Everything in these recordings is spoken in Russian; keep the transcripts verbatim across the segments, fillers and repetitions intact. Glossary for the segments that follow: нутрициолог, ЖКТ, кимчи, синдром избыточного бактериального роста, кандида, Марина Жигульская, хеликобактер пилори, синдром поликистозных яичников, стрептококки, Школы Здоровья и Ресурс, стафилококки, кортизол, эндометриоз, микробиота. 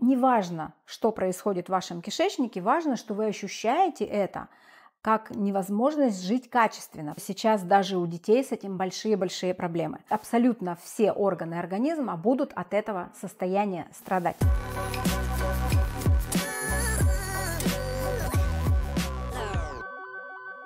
неважно, что происходит в вашем кишечнике, важно, что вы ощущаете это как невозможность жить качественно. Сейчас даже у детей с этим большие-большие проблемы. Абсолютно все органы организма будут от этого состояния страдать.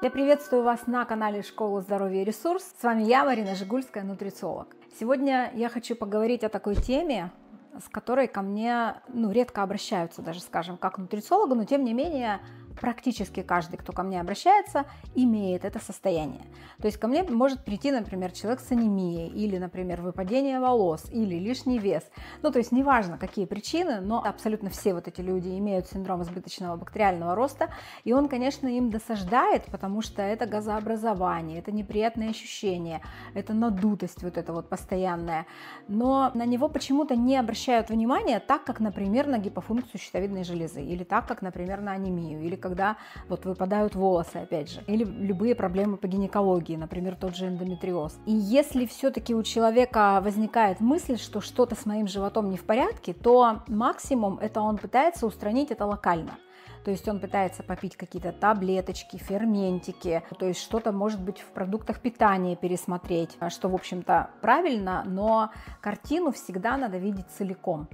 Я приветствую вас на канале Школы Здоровья и Ресурс. С вами я, Марина Жигульская, нутрициолог. Сегодня я хочу поговорить о такой теме, с которой ко мне ну, редко обращаются, даже, скажем, как нутрициологу, но тем не менее практически каждый, кто ко мне обращается, имеет это состояние. То есть ко мне может прийти, например, человек с анемией, или, например, выпадение волос, или лишний вес. Ну, то есть неважно, какие причины, но абсолютно все вот эти люди имеют синдром избыточного бактериального роста, и он, конечно, им досаждает, потому что это газообразование, это неприятные ощущения, это надутость вот эта вот постоянная. Но на него почему-то не обращают внимания так, как, например, на гипофункцию щитовидной железы, или так, как, например, на анемию, или когда вот выпадают волосы, опять же, или любые проблемы по гинекологии, например, тот же эндометриоз. И если все-таки у человека возникает мысль, что что-то с моим животом не в порядке, то максимум это он пытается устранить это локально. То есть он пытается попить какие-то таблеточки, ферментики, то есть что-то, может быть, в продуктах питания пересмотреть, что, в общем-то, правильно, но картину всегда надо видеть целиком.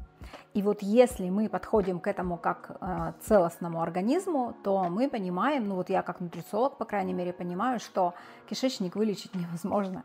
И вот если мы подходим к этому как э, целостному организму, то мы понимаем, ну вот я как нутрициолог, по крайней мере, понимаю, что кишечник вылечить невозможно.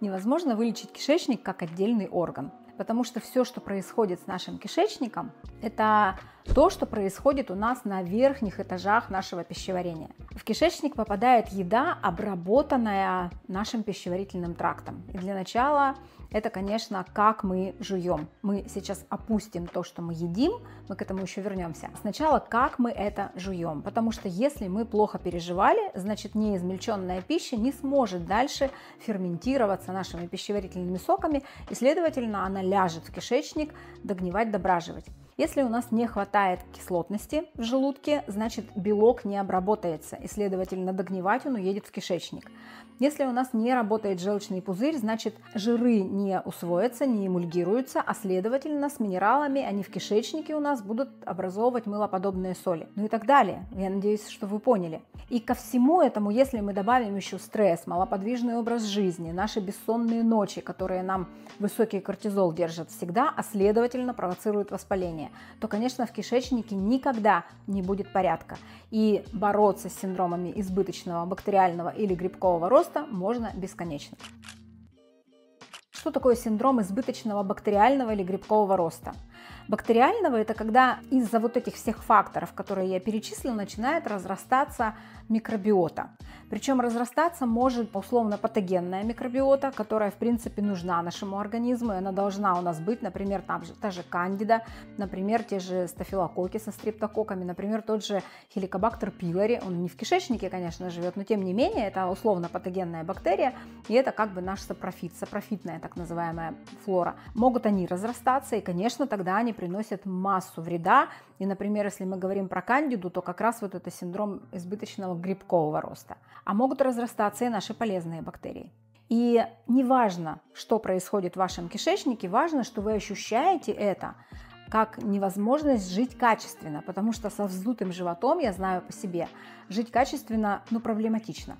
Невозможно вылечить кишечник как отдельный орган. Потому что все, что происходит с нашим кишечником, это то, что происходит у нас на верхних этажах нашего пищеварения. В кишечник попадает еда, обработанная нашим пищеварительным трактом. И для начала это, конечно, как мы жуем. Мы сейчас опустим то, что мы едим, мы к этому еще вернемся. Сначала, как мы это жуем. Потому что если мы плохо переживали, значит, неизмельченная пища не сможет дальше ферментироваться нашими пищеварительными соками, и, следовательно, она ляжет в кишечник догнивать, дображивать. Если у нас не хватает кислотности в желудке, значит, белок не обработается, и, следовательно, догнивать он уедет в кишечник. Если у нас не работает желчный пузырь, значит, жиры не усвоятся, не эмульгируются, а, следовательно, с минералами они в кишечнике у нас будут образовывать мылоподобные соли. Ну и так далее. Я надеюсь, что вы поняли. И ко всему этому, если мы добавим еще стресс, малоподвижный образ жизни, наши бессонные ночи, которые нам высокий кортизол держат всегда, а, следовательно, провоцируют воспаление, то, конечно, в кишечнике никогда не будет порядка. И бороться с синдромами избыточного бактериального или грибкового роста можно бесконечно. Что такое синдром избыточного бактериального или грибкового роста? Бактериального – это когда из-за вот этих всех факторов, которые я перечислила, начинает разрастаться микробиота. Причем разрастаться может условно-патогенная микробиота, которая, в принципе, нужна нашему организму, и она должна у нас быть, например, там же, та же кандида, например, те же стафилококки со стрептококками, например, тот же хеликобактер пилори. Он не в кишечнике, конечно, живет, но тем не менее, это условно-патогенная бактерия, и это как бы наш сапрофит, сапрофитная так называемая флора. Могут они разрастаться, и, конечно, тогда они приносят массу вреда. И, например, если мы говорим про кандиду, то как раз вот это синдром избыточного грибкового роста. А могут разрастаться и наши полезные бактерии. И неважно, что происходит в вашем кишечнике, важно, что вы ощущаете это как невозможность жить качественно, потому что со вздутым животом, я знаю по себе, жить качественно, ну, проблематично.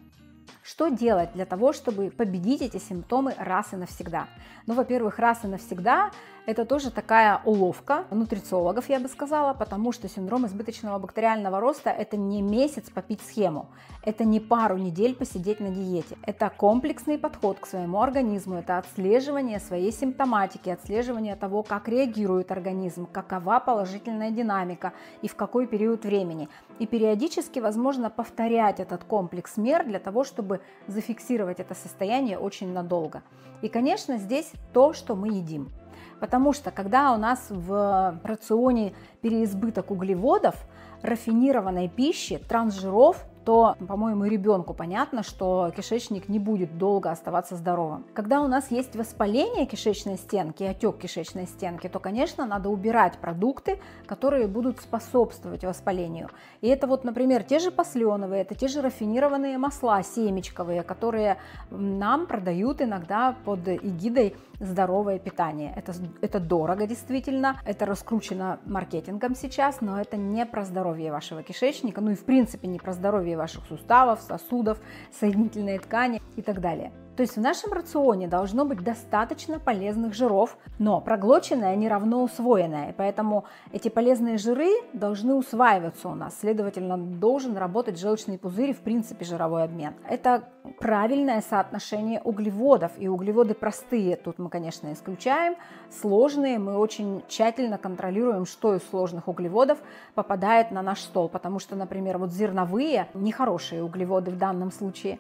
Что делать для того, чтобы победить эти симптомы раз и навсегда? Ну, во-первых, раз и навсегда – это тоже такая уловка нутрициологов, я бы сказала, потому что синдром избыточного бактериального роста – это не месяц попить схему, это не пару недель посидеть на диете, это комплексный подход к своему организму, это отслеживание своей симптоматики, отслеживание того, как реагирует организм, какова положительная динамика и в какой период времени. И периодически, возможно, повторять этот комплекс мер для того, чтобы чтобы зафиксировать это состояние очень надолго. И, конечно, здесь то, что мы едим. Потому что, когда у нас в рационе переизбыток углеводов, рафинированной пищи, трансжиров, то, по-моему, ребенку понятно, что кишечник не будет долго оставаться здоровым. Когда у нас есть воспаление кишечной стенки, отек кишечной стенки, то, конечно, надо убирать продукты, которые будут способствовать воспалению. И это вот, например, те же пасленовые, это те же рафинированные масла семечковые, которые нам продают иногда под эгидой здоровое питание. Это, это дорого действительно, это раскручено маркетингом сейчас, но это не про здоровье вашего кишечника, ну и в принципе не про здоровье ваших суставов, сосудов, соединительной ткани и так далее. То есть в нашем рационе должно быть достаточно полезных жиров, но проглоченное не равно усвоенное, поэтому эти полезные жиры должны усваиваться у нас, следовательно, должен работать желчный пузырь и в принципе жировой обмен. Это правильное соотношение углеводов, и углеводы простые, тут мы, конечно, исключаем, сложные мы очень тщательно контролируем, что из сложных углеводов попадает на наш стол, потому что, например, вот зерновые, нехорошие углеводы в данном случае,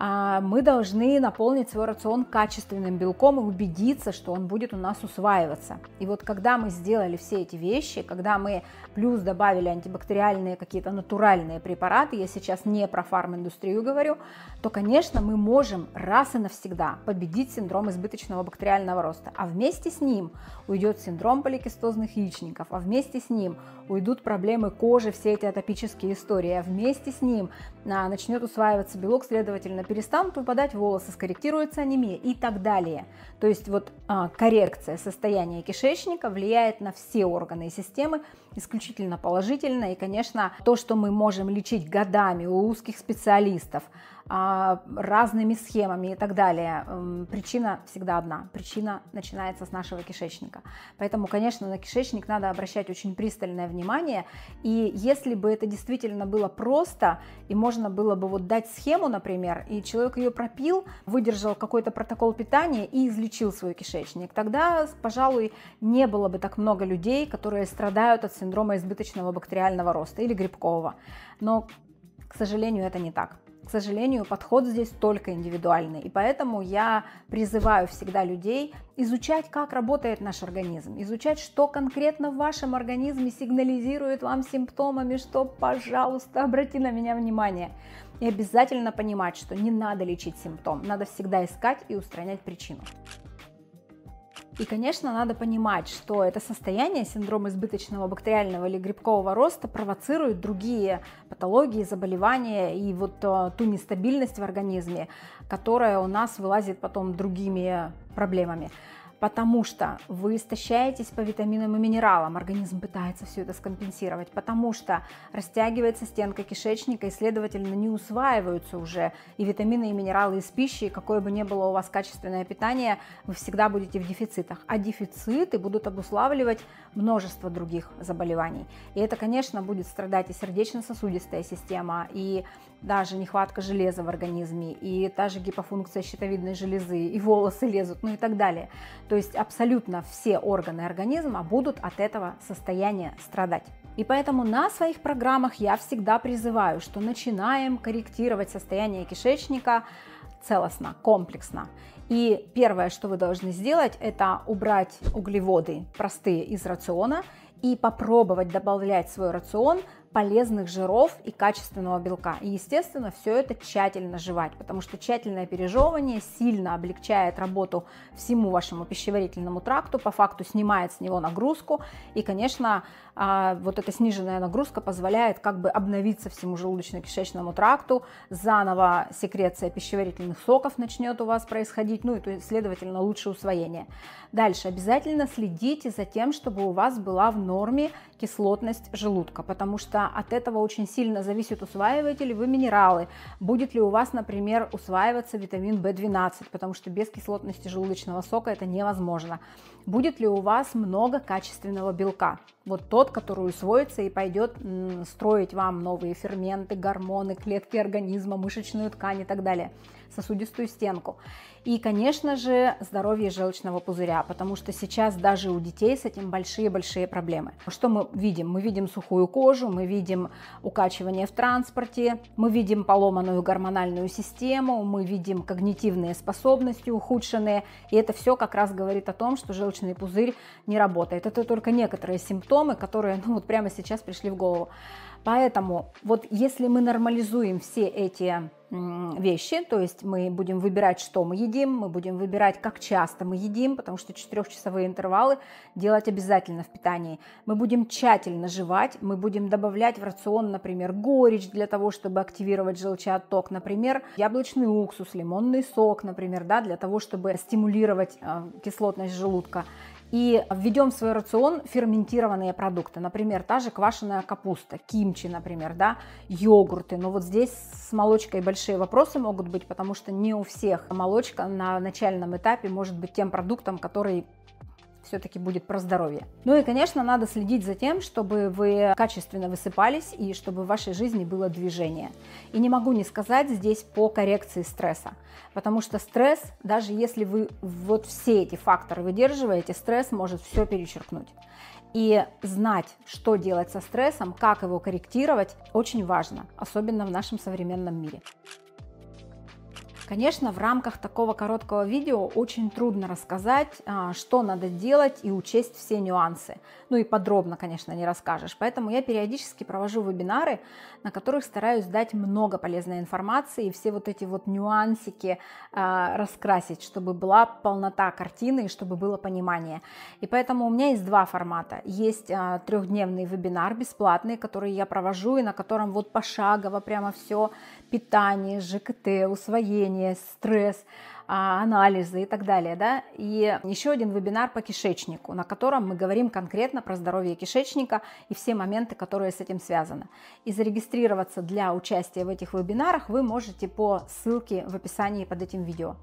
мы должны наполнить свой рацион качественным белком и убедиться, что он будет у нас усваиваться. И вот когда мы сделали все эти вещи, когда мы плюс добавили антибактериальные какие-то натуральные препараты, я сейчас не про фарм-индустрию говорю, то, конечно, мы можем раз и навсегда победить синдром избыточного бактериального роста. А вместе с ним уйдет синдром поликистозных яичников, а вместе с ним уйдут проблемы кожи, все эти атопические истории, а вместе с ним начнет усваиваться белок, следовательно, перестанут выпадать волосы, скорректируется анемия и так далее. То есть вот а, коррекция состояния кишечника влияет на все органы и системы исключительно положительно. И, конечно, то, что мы можем лечить годами у узких специалистов, а, разными схемами и так далее, а, причина всегда одна. Причина начинается с нашего кишечника. Поэтому, конечно, на кишечник надо обращать очень пристальное внимание. И если бы это действительно было просто, и можно было бы вот дать схему, например, и человек ее пропил, выдержал какой-то протокол питания и излечил свой кишечник, тогда, пожалуй, не было бы так много людей, которые страдают от синдрома избыточного бактериального роста или грибкового. Но, к сожалению, это не так. К сожалению, подход здесь только индивидуальный, и поэтому я призываю всегда людей изучать, как работает наш организм, изучать, что конкретно в вашем организме сигнализирует вам симптомами, что, пожалуйста, обрати на меня внимание. И обязательно понимать, что не надо лечить симптом, надо всегда искать и устранять причину. И, конечно, надо понимать, что это состояние, синдром избыточного бактериального или грибкового роста, провоцирует другие патологии, заболевания и вот ту нестабильность в организме, которая у нас вылазит потом другими проблемами. Потому что вы истощаетесь по витаминам и минералам, организм пытается все это скомпенсировать, потому что растягивается стенка кишечника и, следовательно, не усваиваются уже и витамины, и минералы из пищи, и какое бы ни было у вас качественное питание, вы всегда будете в дефицитах, а дефициты будут обуславливать множество других заболеваний. И это, конечно, будет страдать и сердечно-сосудистая система, и даже нехватка железа в организме, и та же гипофункция щитовидной железы, и волосы лезут, ну и так далее. То есть абсолютно все органы организма будут от этого состояния страдать. И поэтому на своих программах я всегда призываю, что начинаем корректировать состояние кишечника целостно, комплексно. И первое, что вы должны сделать, это убрать углеводы простые из рациона и попробовать добавлять в свой рацион полезных жиров и качественного белка. И, естественно, все это тщательно жевать, потому что тщательное пережевывание сильно облегчает работу всему вашему пищеварительному тракту, по факту снимает с него нагрузку, и, конечно, вот эта сниженная нагрузка позволяет как бы обновиться всему желудочно-кишечному тракту, заново секреция пищеварительных соков начнет у вас происходить, ну и, следовательно, лучшее усвоение. Дальше обязательно следите за тем, чтобы у вас была в норме кислотность желудка, потому что от этого очень сильно зависит, усваиваете ли вы минералы, будет ли у вас, например, усваиваться витамин бэ двенадцать, потому что без кислотности желудочного сока это невозможно. Будет ли у вас много качественного белка, вот тот, который усвоится и пойдет строить вам новые ферменты, гормоны, клетки организма, мышечную ткань и так далее, сосудистую стенку. И, конечно же, здоровье желчного пузыря, потому что сейчас даже у детей с этим большие-большие проблемы. Что мы видим? Мы видим сухую кожу, мы видим укачивание в транспорте, мы видим поломанную гормональную систему, мы видим когнитивные способности ухудшенные, и это все как раз говорит о том, что желчный желудочный пузырь не работает. Это только некоторые симптомы, которые ну, вот прямо сейчас пришли в голову. Поэтому вот если мы нормализуем все эти вещи, то есть мы будем выбирать, что мы едим, мы будем выбирать, как часто мы едим, потому что четырехчасовые интервалы делать обязательно в питании. Мы будем тщательно жевать, мы будем добавлять в рацион, например, горечь для того, чтобы активировать желчеотток, например, яблочный уксус, лимонный сок, например, да, для того, чтобы стимулировать кислотность желудка. И введем в свой рацион ферментированные продукты, например, та же квашеная капуста, кимчи, например, да, йогурты. Но вот здесь с молочкой большие вопросы могут быть, потому что не у всех молочка на начальном этапе может быть тем продуктом, который все-таки будет про здоровье. Ну и, конечно, надо следить за тем, чтобы вы качественно высыпались и чтобы в вашей жизни было движение. И не могу не сказать здесь по коррекции стресса, потому что стресс, даже если вы вот все эти факторы выдерживаете, стресс может все перечеркнуть. И знать, что делать со стрессом, как его корректировать, очень важно, особенно в нашем современном мире. Конечно, в рамках такого короткого видео очень трудно рассказать, что надо делать и учесть все нюансы. Ну и подробно, конечно, не расскажешь. Поэтому я периодически провожу вебинары, на которых стараюсь дать много полезной информации и все вот эти вот нюансики раскрасить, чтобы была полнота картины и чтобы было понимание. И поэтому у меня есть два формата. Есть трехдневный вебинар бесплатный, который я провожу и на котором вот пошагово прямо все: питание, ЖКТ, усвоение, стресс, анализы и так далее, да? И еще один вебинар по кишечнику, на котором мы говорим конкретно про здоровье кишечника и все моменты, которые с этим связаны. И зарегистрироваться для участия в этих вебинарах вы можете по ссылке в описании под этим видео.